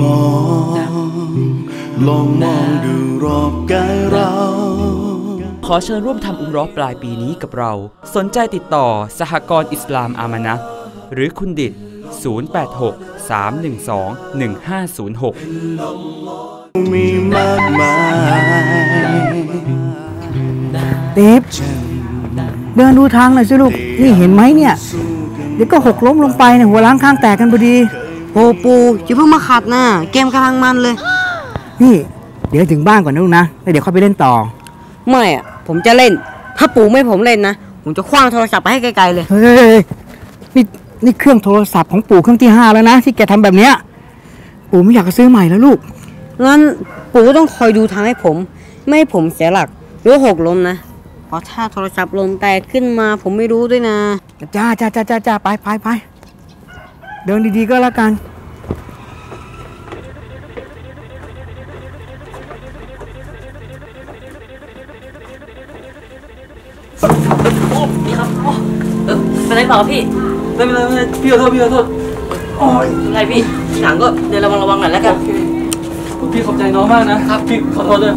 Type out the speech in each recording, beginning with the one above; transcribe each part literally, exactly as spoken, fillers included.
มองลองมองดูรอบกายเราขอเชิญร่วมทำอุมเราะห์ปลายปีนี้กับเราสนใจติดต่อสหกรณ์อิสลามอามานะห์หรือคุณดิษฐ์ศูนย์ แปด หก สาม หนึ่ง สอง หนึ่ง ห้า ศูนย์ หกมีมากมายติ๊บเดินดูทางหน่อยสิลูกนี่เห็นไหมเนี่ยเดี๋ยวก็หกล้มลงไปเนี่ยหัวล้างข้างแตกกันพอดีโอ้ปูอย่าเพิ่งมาขัดนะเกมกำลังมันเลยนี่เดี๋ยวถึงบ้านก่อนนะลูกนะแล้วเดี๋ยวค่อยไปเล่นต่อไม่อะผมจะเล่นถ้าปู่ไม่ผมเล่นนะผมจะคว้างโทรศัพท์ไปให้ไกลๆเลยเฮ้ยนี่นี่เครื่องโทรศัพท์ของปู่เครื่องที่ห้าแล้วนะที่แกทำแบบเนี้ยปู่ไม่อยากจะซื้อใหม่แล้วลูกงั้นปู่ก็ต้องคอยดูทางให้ผมไม่ให้ผมเสียหลักหรือหกล้มนะเพราะถ้าโทรศัพท์ลมแตกขึ้นมาผมไม่รู้ด้วยนะจ้าจ้าจ้าจ้าจ้าไปไปไปเดินดีๆก็แล้วกันนี่ครับเออเป็นไรเปล่าพี่ไม่เป็นไรไม่เป็นไรพี่ขอโทษพี่ขอโทษโอ้ยอะไรพี่หนังก็เดี๋ยวระวังระวังหน่อยแล้วกันพี่ขอบใจน้องมากนะครับพี่ขอโทษด้วย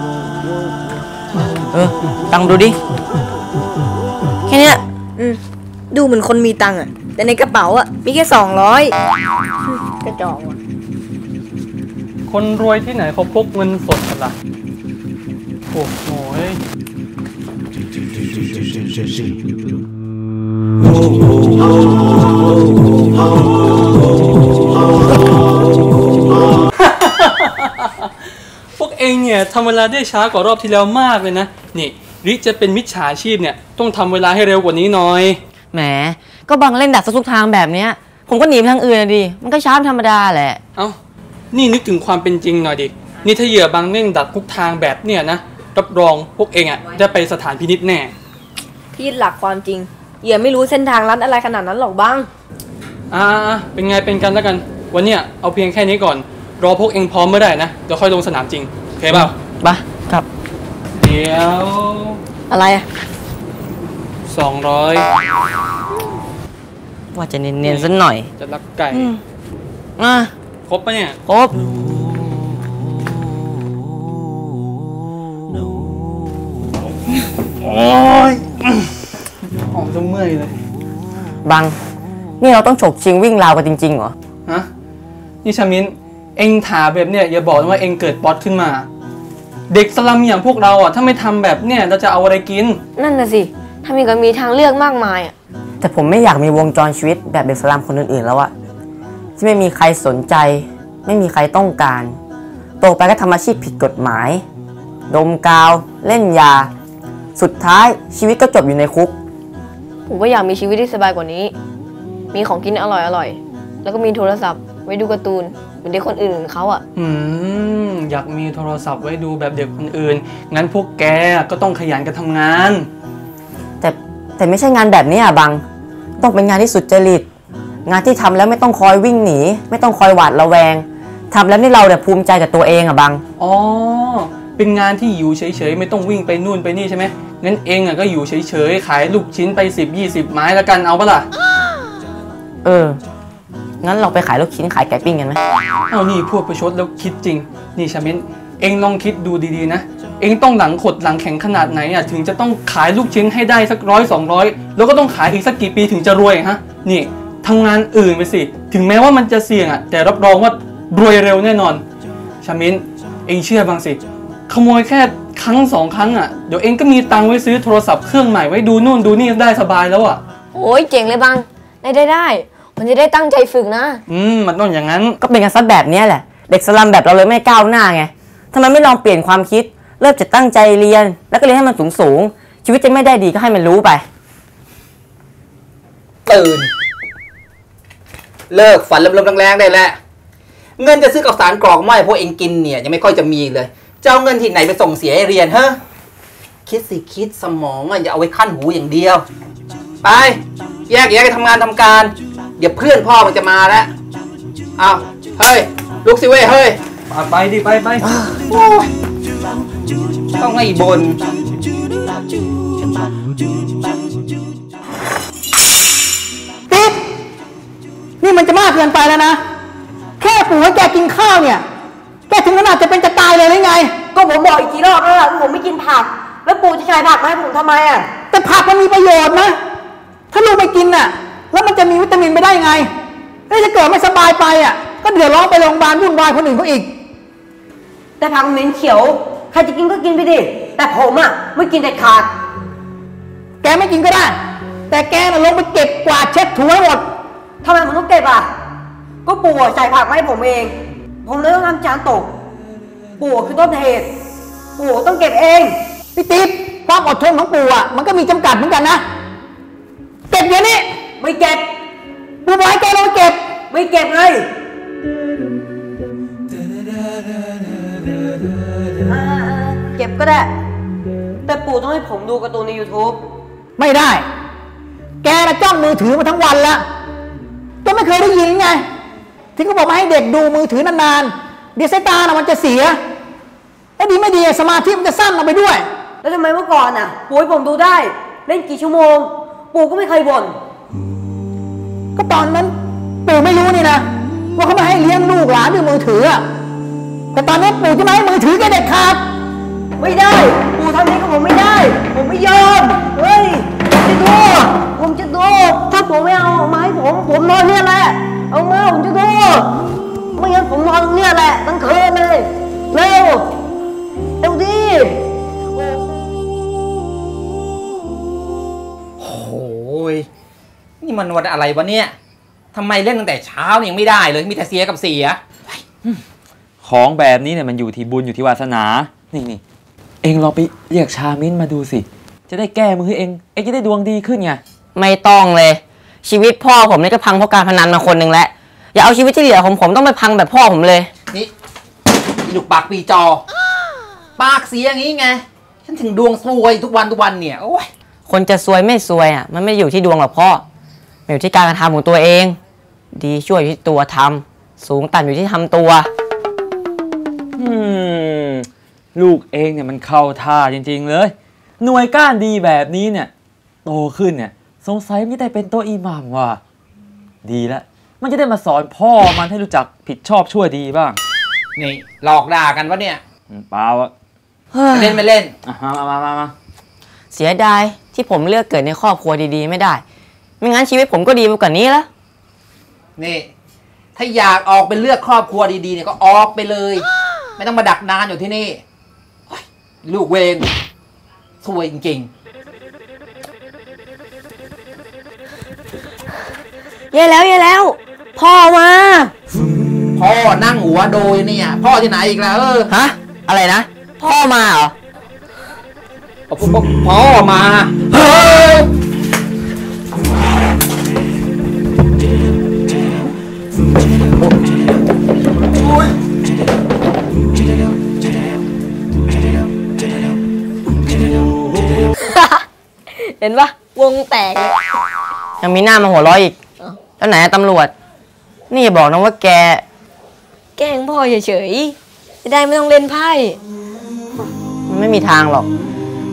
เออตังดูดิแค่นี้อืมดูเหมือนคนมีตังอ่ะแต่ในกระเป๋าอ่ะมีแค่สองร้อยกระจอกคนรวยที่ไหนเขาพกเงินสดกันล่ะโอ้โหพวกเองเนี่ยทำเวลาได้ช้ากว่ารอบที่แล้วมากเลยนะนี่ริจะเป็นมิจฉาชีพเนี่ยต้องทำเวลาให้เร็วกว่านี้หน่อยแหมก็บังเล่นดักทุกทางแบบเนี้ยผมก็หนีไปทางอื่นนะดิมันก็ช้าธรรมดาแหละเอ้านี่นึกถึงความเป็นจริงหน่อยดินี่ถ้าเหยื่อบังเล่นดักทุกทางแบบเนี้ยนะรับรองพวกเองอ่ะจะไปสถานพินิจแน่พี่หลักความจริงเหยื่อไม่รู้เส้นทางลัดอะไรขนาดนั้นหรอกบ้างอ่าเป็นไงเป็นกันแล้วกันวันเนี้ยเอาเพียงแค่นี้ก่อนรอพวกเองพร้อมเมื่อไหร่นะเดี๋ยวค่อยลงสนามจริงโอเคเปล่าบ้าครับเดี๋ยวอะไรอ่ะสองร้อยว่าจะเนียนๆสักหน่อยจะลักไก่อ่ะครบปะเนี่ยครบโอ้ยหอมจนเมื่อยเลยบังนี่เราต้องฉกชิงวิ่งราวกันจริงๆเหรอฮะนี่ชามินเอ็งถาแบบเนี่ยอย่าบอกว่าเอ็งเกิดป๊อตขึ้นมาเด็กสลัมอย่างพวกเราอ่ะถ้าไม่ทำแบบเนี่ยเราจะเอาอะไรกินนั่นน่ะสิถ้ามีก็มีทางเลือกมากมายอ่ะแต่ผมไม่อยากมีวงจรชีวิตแบบเด็กสลัมคนอื่นๆแล้วอ่ะที่ไม่มีใครสนใจไม่มีใครต้องการโตไปก็ทำอาชีพผิดกฎหมายดมกาวเล่นยาสุดท้ายชีวิตก็จบอยู่ในคุกผมก็อยากมีชีวิตที่สบายกว่านี้มีของกินอร่อยอร่อยแล้วก็มีโทรศัพท์ไว้ดูการ์ตูนเหมือนเด็กคนอื่นเขาอ่ะอืมอยากมีโทรศัพท์ไว้ดูแบบเด็กคนอื่นงั้นพวกแกก็ต้องขยันกันทำงานแต่แต่ไม่ใช่งานแบบนี้อ่ะบังต้องเป็นงานที่สุดจริตงานที่ทำแล้วไม่ต้องคอยวิ่งหนีไม่ต้องคอยหวาดระแวงทำแล้วนี่เราแบบภูมิใจกับตัวเองอ่ะบังอ๋อเป็นงานที่อยู่เฉยๆไม่ต้องวิ่งไปนู่นไปนี่ใช่ไหมงั้นเองอ่ะก็อยู่เฉยๆขายลูกชิ้นไปสิบ ยี่สิบไม้แล้วกันเอาปะล่ะเอองั้นเราไปขายลูกชิ้นขายไก่ปิ้งกันไหมเอานี่พวกประชดแล้วคิดจริงนี่ชามินเองลองคิดดูดีๆนะเองต้องหลังขดหลังแข็งขนาดไหนอ่ะถึงจะต้องขายลูกชิ้นให้ได้สักร้อยสองร้อยแล้วก็ต้องขายอีกสักกี่ปีถึงจะรวยฮะนี่ทำงานอื่นไปสิถึงแม้ว่ามันจะเสี่ยงอ่ะแต่รับรองว่ารวยเร็วแน่นอนชามินเองเชื่อบ้างสิขโมยแค่ครั้งสองครั้งอ่ะเดี๋ยวเองก็มีตังค์ไว้ซื้อโทรศัพท์เครื่องใหม่ไว้ดูนู่นดูนี่ได้สบายแล้วอ่ะโอ้ยเจ๋งเลยบังได้ได้ มันจะได้ตั้งใจฝึกนะอืมมันต้องอย่างนั้นก็เป็นการซัดแบบนี้แหละเด็กสลัมแบบเราเลยไม่ก้าวหน้าไงทำไมไม่ลองเปลี่ยนความคิดเริ่มจะตั้งใจเรียนแล้วก็เรียนให้มันสูงสูงชีวิตจะไม่ได้ดีก็ให้มันรู้ไปตื่นเลิกฝันเริ่มๆแรงๆได้แล้วเงินจะซื้อกับสารกรอกไม่พวกเองกินเนี่ยยังไม่ค่อยจะมีเลยจะเอาเงินที่ไหนไปส่งเสียให้เรียนฮะคิดสิคิดสมองอย่าเอาไว้ขั้นหูอย่างเดียวไปแยกแยกไปทำงานทำการเดี๋ยวเพื่อนพ่อมันจะมาแล้วเอาเฮ้ยลุกสิเว้ยเฮ้ยไปดิไปไปต้องให้บนติ๊บนี่มันจะมากเกินไปแล้วนะแค่ปู่ให้แกกินข้าวเนี่ยแกถึงขนาดจะเป็นจะตายเลยหรือไงก็ผมบอกอีกกี่รอบแล้วล่ะผมไม่กินผักแล้วปู่จะใช้ผักมาให้ผมทำไมอ่ะแต่ผักมันมีประโยชน์นะถ้าลูกไม่กินน่ะแล้วมันจะมีวิตามินไปได้ไงแล้วจะเกิดไม่สบายไปอ่ะก็เดือดร้อนไปโรงพยาบาลวุ่นวายคนอื่นเขาอีกแต่ผักเหม็นเขียวใครจะกินก็กินไปดิแต่ผมอ่ะไม่กินแต่ขาดแกไม่กินก็ได้แต่แกน่ะลงไปเก็บกวาดเช็ดถูให้หมดทำไมผมต้องเก็บอ่ะก็ปู่ใส่ผักมาให้ผมเองผมเลยต้องทำจานตกปู่คือต้นเหตุปู่ต้องเก็บเองพี่ติ๊บความอดทนของปู่อ่ะมันก็มีจำกัดเหมือนกันนะเก็บเดี๋ยวนี้ไม่เก็บปู่บอกให้แกลงไปเก็บไม่เก็บเลยเก็บก็ได้แต่ปู่ต้องให้ผมดูการ์ตูนใน ยูทูบ ไม่ได้แกน่ะจ้องมือถือมาทั้งวันแล้วก็ไม่เคยได้ยินไงที่เขาบอกมาให้เด็กดูมือถือนานๆเดี๋ยวสายตาน่ะมันจะเสียไอ้ดีไม่ดีสมาธิมันจะสั้นลงไปด้วยแล้วทำไมเมื่อก่อนน่ะปู่ให้ผมดูได้เล่นกี่ชั่วโมงปู่ก็ไม่เคยบ่นก็ตอนนั้นปู่ไม่รู้นี่นะว่าเขามาให้เลี้ยงลูกหลานด้วยมือถือแต่ตอนนี้ปู่จะไม่ให้มือถือแกเด็กขาดไม่ได้ปู่ทำนี้กับผมไม่ได้ผมไม่ยอมเฮ้ยผมจะดูผมจะดูถ้าปู่ไม่เอาไม้ผมผมนอนเนี่ยแหละเอามาผมจะดูไม่งั้นผมนอนตรงเนี้ยแหละตั้งคืนเลยเร็วเร็วดิโอ้โหนี่มันวันอะไรวะเนี่ยทำไมเล่นตั้งแต่เช้ายังไม่ได้เลยมีแต่เสียกับเสียของแบบนี้เนี่ยมันอยู่ที่บุญอยู่ที่วาสนานี่นี่เองลองไปเรียกชามิ้นมาดูสิจะได้แก้มือเองเองจะได้ดวงดีขึ้นไงไม่ต้องเลยชีวิตพ่อผมนี่ก็พังเพราะการพนันมาคนหนึ่งแล้วอย่าเอาชีวิตที่เหลือผมผมต้องไปพังแบบพ่อผมเลยนี่ลูกปากปีจอปากเสียอย่างนี้ไงฉันถึงดวงซวยทุกวันทุกวันเนี่ยโอ้ยคนจะซวยไม่ซวยอ่ะมันไม่อยู่ที่ดวงหรอกพ่อมันอยู่ที่การกระทำของตัวเองดีช่วยอยู่ที่ตัวทำสูงต่ำอยู่ที่ทำตัวลูกเองเนี่ยมันเข้าท่าจริงๆเลยหน่วยก้านดีแบบนี้เนี่ยโตขึ้นเนี่ยสงสัยไม่ได้เป็นตัวอิหม่ามว่ะดีละมันจะได้มาสอนพ่อมันให้รู้จักผิดชอบชั่วดีบ้างนี่หลอกด่ากันวะเนี่ยเปล่าอะเล่นไม่เล่นมามามามาเสียดายที่ผมเลือกเกิดในครอบครัวดีๆไม่ได้ไม่งั้นชีวิตผมก็ดีกว่านี้ละนี่ถ้าอยากออกเป็นเลือกครอบครัวดีๆเนี่ยก็ออกไปเลยไม่ต้องมาดักนานอยู่ที่นี่ลูกเวรสวยจริงๆเย่แล้วเย่แล้วพ่อมาพ่อนั่งหัวโดยเนี่ยพ่อที่ไหนอีกแล้วเออฮะอะไรนะพ่อมาเหรอพ่อมาเฮ้ยเห็นปะวงแตกยังมีหน้ามาหัวร้อยอีกแล้วไหนตำรวจนี่บอกนะว่าแกแกล้งพ่อเฉยๆจะได้ไม่ต้องเล่นไพ่ไม่มีทางหรอก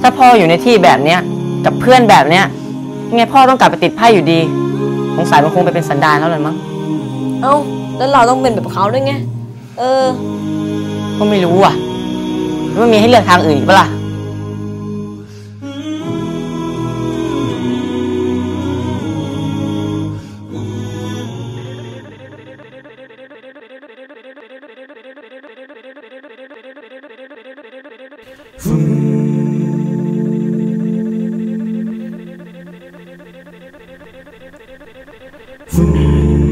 ถ้าพ่ออยู่ในที่แบบเนี้ยกับเพื่อนแบบเนี้ยไงพ่อต้องกลับไปติดไพ่อยู่ดีสงสัยมันคงไปเป็นสันดานแล้วเลยมั้งเอ้าแล้วเราต้องเป็นแบบเขาด้วยไงเออก็ไม่รู้อ่ะว่ามีให้เลือกทางอื่นอีกปะล่ะFood.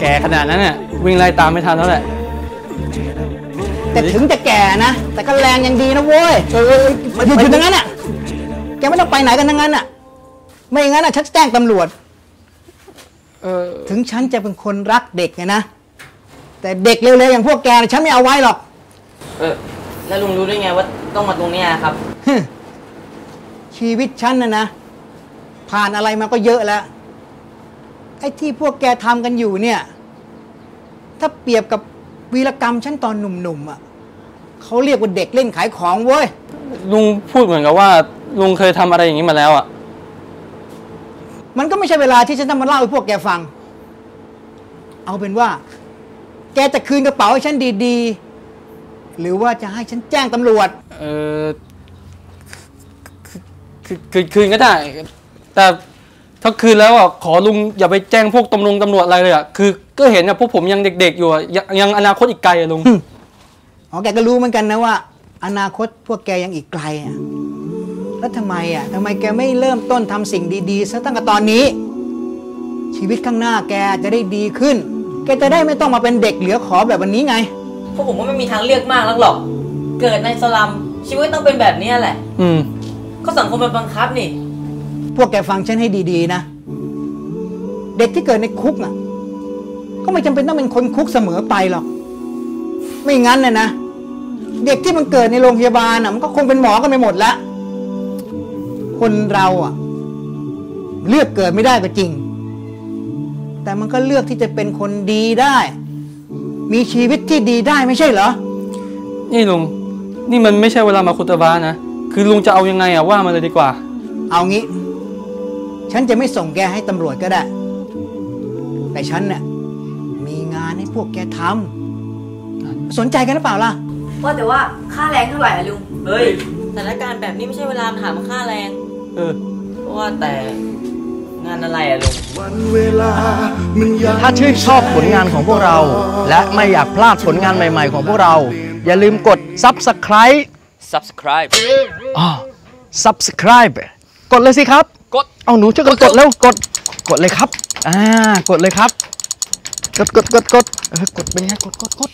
แก่ขนาดนั้นน่ะวิ่งไล่ตามไม่ทันแล้วแหละแต่ถึงจะแก่นะแต่ก็แรงยังดีนะโว้ยเออมาอยู่อยู่ตรงนั้นน่ะแกไม่ต้องไปไหนกันทั้งนั้นน่ะไม่งั้นน่ะฉันแจ้งตำรวจเออถึงฉันจะเป็นคนรักเด็กไงนะแต่เด็กเร็วๆอย่างพวกแกฉันไม่เอาไว้หรอกเออแล้วลุงรู้ได้ไงว่าต้องมาตรงนี้ครับชีวิตฉันนะนะผ่านอะไรมาก็เยอะแล้วไอ้ที่พวกแกทำกันอยู่เนี่ยถ้าเปรียบกับวีรกรรมฉันตอนหนุ่มๆอ่ะเขาเรียกว่าเด็กเล่นขายของเว้ยลุงพูดเหมือนกับว่าลุงเคยทำอะไรอย่างนี้มาแล้วอ่ะมันก็ไม่ใช่เวลาที่ฉันต้องมาเล่าให้พวกแกฟังเอาเป็นว่าแกจะคืนกระเป๋าให้ฉันดีๆหรือว่าจะให้ฉันแจ้งตำรวจเออคืนคืนก็ได้แต่ถ้าคืนแล้วอ่ะขอลุงอย่าไปแจ้งพวกตำรวจตำรวจอะไรเลยอ่ะคือก็เห็นอ่ะพวกผมยังเด็กๆอยู่ยังอนาคตอีกไกลอ่ะลุงอ๋อแกก็รู้เหมือนกันนะว่าอนาคตพวกแกยังอีกไกลอ่ะแล้วทำไมอ่ะทำไมแกไม่เริ่มต้นทำสิ่งดีๆซะตั้งแต่ตอนนี้ชีวิตข้างหน้าแกจะได้ดีขึ้นแกจะได้ไม่ต้องมาเป็นเด็กเหลือขอแบบวันนี้ไงพวกผมก็ไม่มีทางเลือกมากหรอกเกิดในสลัมชีวิตต้องเป็นแบบนี้แหละอืมก็สังคมมันบังคับนี่พวกแกฟังฉันให้ดีๆนะเด็กที่เกิดในคุกน่ะก็ไม่จำเป็นต้องเป็นคนคุกเสมอไปหรอกไม่งั้นนะนะเด็กที่มันเกิดในโรงพยาบาลน่ะมันก็คงเป็นหมอกันไปหมดละคนเราอ่ะเลือกเกิดไม่ได้ก็จริงแต่มันก็เลือกที่จะเป็นคนดีได้มีชีวิตที่ดีได้ไม่ใช่เหรอนี่ลุงนี่มันไม่ใช่เวลามาคุตบะนะคือลุงจะเอายังไงอ่ะว่ามาเลยดีกว่าเอางี้ฉันจะไม่ส่งแกให้ตำรวจก็ได้แต่ฉันเนี่ยมีงานให้พวกแกทำสนใจกันหรือเปล่าล่ะว่าแต่ว่าค่าแรงเท่าไหร่ลุงเฮ้ยสถานการณ์แบบนี้ไม่ใช่เวลาถามค่าแรงเออว่าแต่งานอะไรอะลุงถ้าชื่นชอบผลงานของพวกเราและไม่อยากพลาดผลงานใหม่ๆของพวกเราอย่าลืมกด Subscribe Subscribe อ๋อ Subscribe กดเลยสิครับกดเอาหนูช่วยกดแล้วกดกดเลยครับอ่ากดเลยครับกดกดกดกดกดเป็นไงกดกดกด